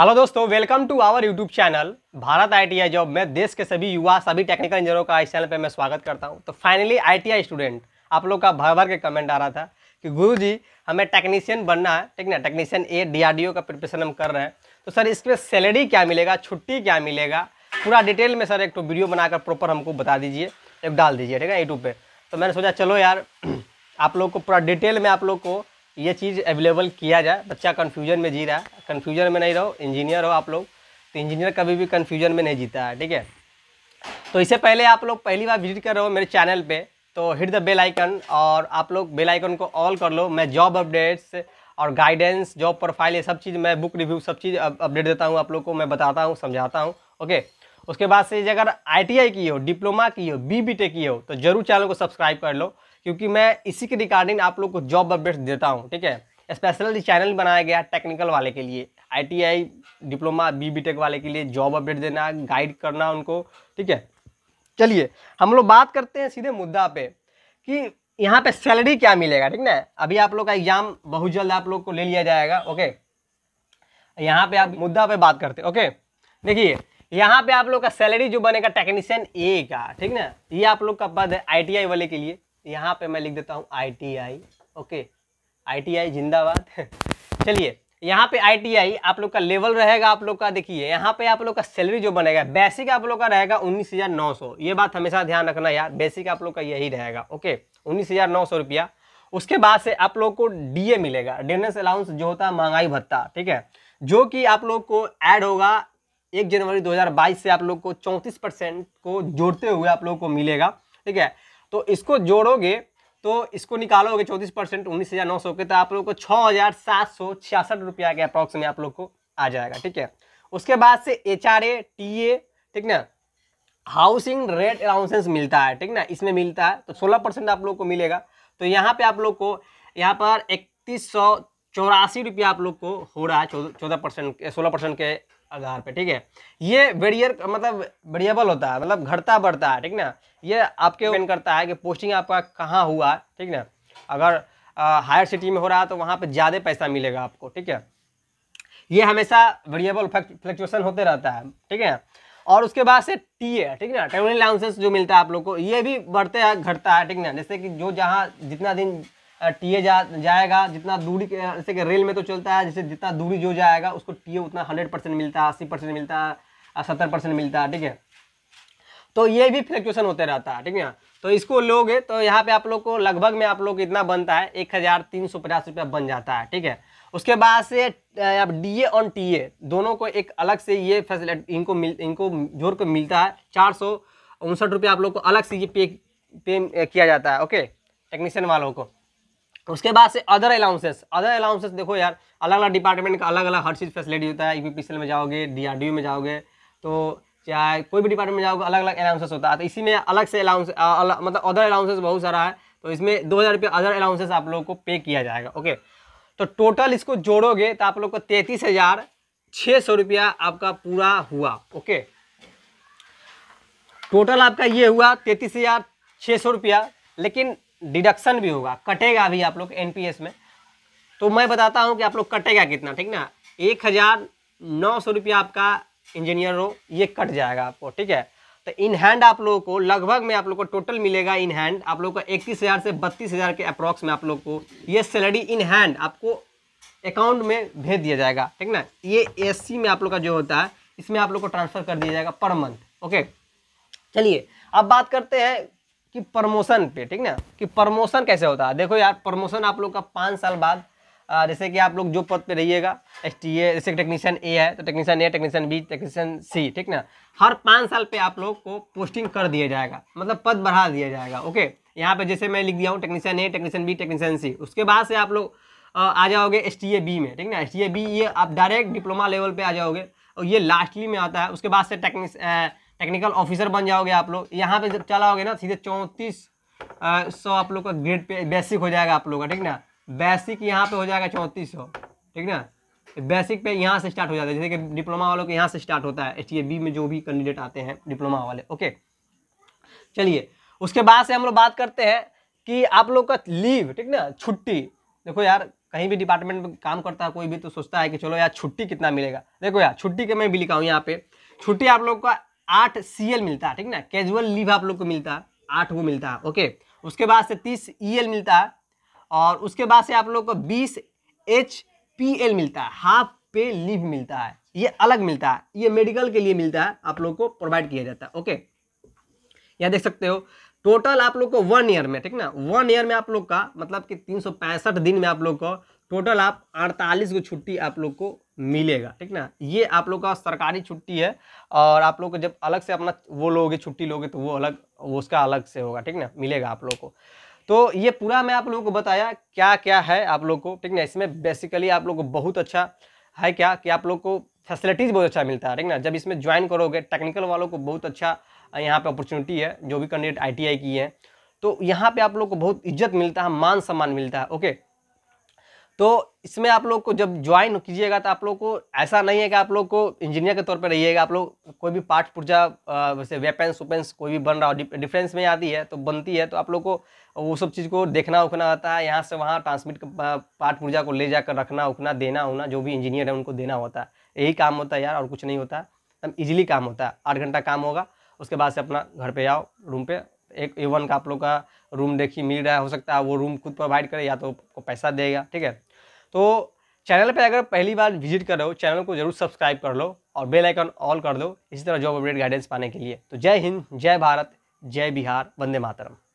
Hello दोस्तों, welcome to our YouTube channel Bharat ITI job में देश के सभी युवा, सभी टेक्निकल इंजीनियरों का इस चैनल पे मैं स्वागत करता हूं। तो फाइनली आईटीआई स्टूडेंट आप लोग का भर भर के कमेंट आ रहा था कि गुरुजी हमें टेक्नीशियन बनना है, ठीक ना, टेक्नीशियन ए DRDO का प्रिपरेशन हम कर रहे हैं, तो सर इसमें सैलरी क्या मिलेगा, छुट्टी क्या मिलेगा, पूरा डिटेल में सर एक तो वीडियो बनाकर प्रॉपर हमको बता दीजिए, एक डाल दीजिए, ठीक है, यूट्यूब पर। तो मैंने सोचा चलो यार आप लोग को पूरा डिटेल में आप लोग को ये चीज़ अवेलेबल किया जाए। बच्चा कन्फ्यूजन में जी रहा है, कन्फ्यूजन में नहीं रहो, इंजीनियर हो आप लोग तो इंजीनियर कभी भी कन्फ्यूजन में नहीं जीता है, ठीक है। तो इससे पहले आप लोग पहली बार विजिट कर रहे हो मेरे चैनल पे तो हिट द बेल आइकन, और आप लोग बेल आइकन को ऑल कर लो। मैं जॉब अपडेट्स और गाइडेंस, जॉब प्रोफाइल, ये सब चीज़ मैं बुक रिव्यू सब चीज़ अपडेट देता हूँ, आप लोग को मैं बताता हूँ, समझाता हूँ, ओके। उसके बाद से अगर ITI की हो, डिप्लोमा की हो, B.Tech की हो तो ज़रूर चैनल को सब्सक्राइब कर लो, क्योंकि मैं इसी के रिगार्डिंग आप लोग को जॉब अपडेट्स देता हूं, ठीक है। स्पेशली चैनल बनाया गया टेक्निकल वाले के लिए, ITI, डिप्लोमा, B.Tech वाले के लिए जॉब अपडेट देना, गाइड करना उनको, ठीक है। चलिए हम लोग बात करते हैं सीधे मुद्दा पे कि यहाँ पे सैलरी क्या मिलेगा, ठीक ना। अभी आप लोग का एग्जाम बहुत जल्द आप लोग को ले लिया जाएगा, ओके। यहाँ पे आप मुद्दा पे बात करते हैं, ओके। देखिए यहाँ पे आप लोग का सैलरी जो बनेगा टेक्नीशियन ए का, ठीक ना, ये आप लोग का पद है ITI वाले के लिए। यहाँ पे मैं लिख देता हूँ ITI, ओके, ITI जिंदाबाद। चलिए यहाँ पे ITI आप लोग का लेवल रहेगा, आप लोग का देखिए यहाँ पे आप लोग का सैलरी जो बनेगा बेसिक आप लोग का रहेगा 19,900, ये बात हमेशा ध्यान रखना यार, बेसिक आप लोग का यही रहेगा, ओके, 19,900 रुपया। उसके बाद से आप लोग को DA मिलेगा, डिनर्स अलाउंस जो होता है महंगाई भत्ता, ठीक है, जो कि आप लोग को ऐड होगा 1 जनवरी 2022 से आप लोग को 34% को जोड़ते हुए आप लोग को मिलेगा, ठीक है। तो इसको जोड़ोगे तो इसको निकालोगे 34% 19,900 के, तो आप लोग को 6,766 रुपया के अप्रॉक्स में आप लोग को आ जाएगा, ठीक है। उसके बाद से HRA, TA, ठीक ना, हाउसिंग रेंट अलाउंसेंस मिलता है, ठीक ना, इसमें मिलता है, तो 16% आप लोग को मिलेगा। तो यहाँ पे आप लोग को यहाँ पर 3184 रुपया आप लोग को हो रहा है 16% के आधार पे, ठीक है। ये वेरियर मतलब वेरिएबल होता है, मतलब घटता बढ़ता है, ठीक ना, ये आपके डिपेंड करता है कि पोस्टिंग आपका कहाँ हुआ, ठीक ना। अगर हायर सिटी में हो रहा है तो वहाँ पे ज़्यादा पैसा मिलेगा आपको, ठीक है। ये हमेशा वेरिएबल फ्लक्चुएशन होते रहता है, ठीक है। और उसके बाद से TA, ठीक ना, ट्रेवलिंग अलाउंसेस जो मिलता है आप लोग को, ये भी बढ़ते हैं घटता है, ठीक ना। जैसे कि जो जहाँ जितना दिन TA जाएगा, जितना दूरी, जैसे कि रेल में तो चलता है, जैसे जितना दूरी जो जाएगा उसको TA उतना 100% मिलता है, 80% मिलता है, 70% मिलता है, ठीक है। तो ये भी फ्लक्चुएशन होते रहता है, ठीक है। तो इसको लोगे तो यहाँ पे आप लोग को लगभग में आप लोग इतना बनता है 1,350 रुपया बन जाता है, ठीक है। उसके बाद से अब DA और TA दोनों को एक अलग से ये फैसिलिटी इनको जोड़ कर मिलता है 459 रुपया आप लोग को अलग से ये पे किया जाता है, ओके, टेक्नीशियन वालों को। उसके बाद से अदर अलाउंसेस देखो यार, अलग अलग डिपार्टमेंट का अलग अलग हर चीज़ फैसिलिटी होता है। UPPCL में जाओगे, DRDO में जाओगे, तो चाहे कोई भी डिपार्टमेंट में जाओगे अलग अलग अलाउंसेस होता है। तो इसी में अलग से अलाउंस मतलब अदर अलाउंसेस बहुत सारा है, तो इसमें 2,000 रुपये अदर अलाउंसेस आप लोग को पे किया जाएगा, ओके। तो टोटल इसको जोड़ोगे तो आप लोग को 33,600 रुपया आपका पूरा हुआ, ओके। टोटल आपका ये हुआ 33,600 रुपया, लेकिन डिडक्शन भी होगा, कटेगा भी आप लोग NPS में। तो मैं बताता हूँ कि आप लोग कटेगा कितना, ठीक ना, 1,900 रुपया आपका इंजीनियर हो ये कट जाएगा आपको, ठीक है। तो इन हैंड आप लोगों को लगभग में आप लोग को टोटल मिलेगा इन हैंड आप लोग को 31,000 से 32,000 के अप्रॉक्स में आप लोग को ये सैलरी इन हैंड आपको अकाउंट में भेज दिया जाएगा, ठीक ना। ये SC में आप लोग का जो होता है इसमें आप लोग को ट्रांसफ़र कर दिया जाएगा पर मंथ, ओके। चलिए अब बात करते हैं कि प्रमोशन पे, ठीक ना, कि प्रमोशन कैसे होता है। देखो यार, प्रमोशन आप लोग का 5 साल बाद, जैसे कि आप लोग जो पद पे रहिएगा STA, जैसे टेक्नीशियन A है तो technician A, technician B, technician C, ठीक ना, हर 5 साल पे आप लोग को पोस्टिंग कर दिया जाएगा, मतलब पद बढ़ा दिया जाएगा, ओके। यहाँ पे जैसे मैं लिख दिया हूँ technician A, technician B, technician C। उसके बाद से आप लोग आ जाओगे STA B में, ठीक ना, STA B ये आप डायरेक्ट डिप्लोमा लेवल पर आ जाओगे और ये लास्टली में आता है। उसके बाद से टेक्निकल ऑफिसर बन जाओगे आप लोग। यहाँ पे जब चलाओगे ना सीधे 3400 आप लोग का ग्रेड पे बेसिक हो जाएगा आप लोग का, ठीक ना, बेसिक यहाँ पे हो जाएगा 3400, ठीक ना, बेसिक पे यहाँ से स्टार्ट हो जाता है। जैसे कि डिप्लोमा वालों के यहाँ से स्टार्ट होता है HTA B में जो भी कैंडिडेट आते हैं डिप्लोमा वाले, ओके। चलिए उसके बाद से हम लोग बात करते हैं कि आप लोग का लीव, ठीक ना, छुट्टी। देखो यार, कहीं भी डिपार्टमेंट में काम करता है कोई भी तो सोचता है कि चलो यार छुट्टी कितना मिलेगा। देखो यार छुट्टी के मैं भी लिखा हूँ यहाँ पे, छुट्टी आप लोग का 8 CL मिलता है, ठीक ना, कैजुअल लीव आप लोग को मिलता है 8 वो मिलता है, ओके। उसके बाद से 30 EL मिलता है और उसके बाद से आप लोग को 20 HPL मिलता है, हाफ पे लीव मिलता है, ये अलग मिलता है, ये मेडिकल के लिए मिलता है, आप लोग को प्रोवाइड किया जाता है, ओके। यहाँ देख सकते हो टोटल आप लोग को 1 ईयर में, ठीक ना, 1 ईयर में आप लोग का मतलब कि 365 दिन में आप लोग को टोटल आप 48 को छुट्टी आप लोग को मिलेगा, ठीक ना। ये आप लोग का सरकारी छुट्टी है और आप लोग को जब अलग से अपना वो लोगे छुट्टी लोगे तो वो अलग उसका अलग से होगा, ठीक ना, मिलेगा आप लोग को। तो ये पूरा मैं आप लोगों को बताया क्या क्या है आप लोग को, ठीक ना। इसमें बेसिकली आप लोग को बहुत अच्छा है क्या कि आप लोग को फैसिलिटीज़ बहुत अच्छा मिलता है, ठीक ना। जब इसमें ज्वाइन करोगे टेक्निकल वालों को बहुत अच्छा यहाँ पे अपॉर्चुनिटी है, जो भी कैंडिडेट ITI की है तो यहाँ पे आप लोग को बहुत इज्जत मिलता है, मान सम्मान मिलता है, ओके। तो इसमें आप लोग को जब ज्वाइन कीजिएगा तो आप लोग को ऐसा नहीं है कि आप लोग को इंजीनियर के तौर पर रहिएगा, आप लोग कोई भी पार्ट पुर्जा वैसे वेपन्स वुपेंस कोई भी बन रहा हो डिफेंस में आती है तो बनती है, तो आप लोग को वो सब चीज़ को देखना उखना होता है, यहाँ से वहाँ ट्रांसमिट पार्ट पुर्जा को ले जाकर रखना उखना देना होना जो भी इंजीनियर है उनको देना होता है, यही काम होता है यार, और कुछ नहीं होता, एकदम ईजिली काम होता है। 8 घंटा काम होगा, उसके बाद से अपना घर पे आओ रूम पे, एक A1 का आप लोग का रूम देखिए मिल रहा है, हो सकता है वो रूम खुद प्रोवाइड करे या तो आपको पैसा देगा, ठीक है। तो चैनल पे अगर पहली बार विजिट कर रहे हो चैनल को जरूर सब्सक्राइब कर लो और बेल आइकन ऑल कर दो इसी तरह जॉब अपडेट गाइडेंस पाने के लिए। तो जय हिंद, जय भारत, जय बिहार, वंदे मातरम।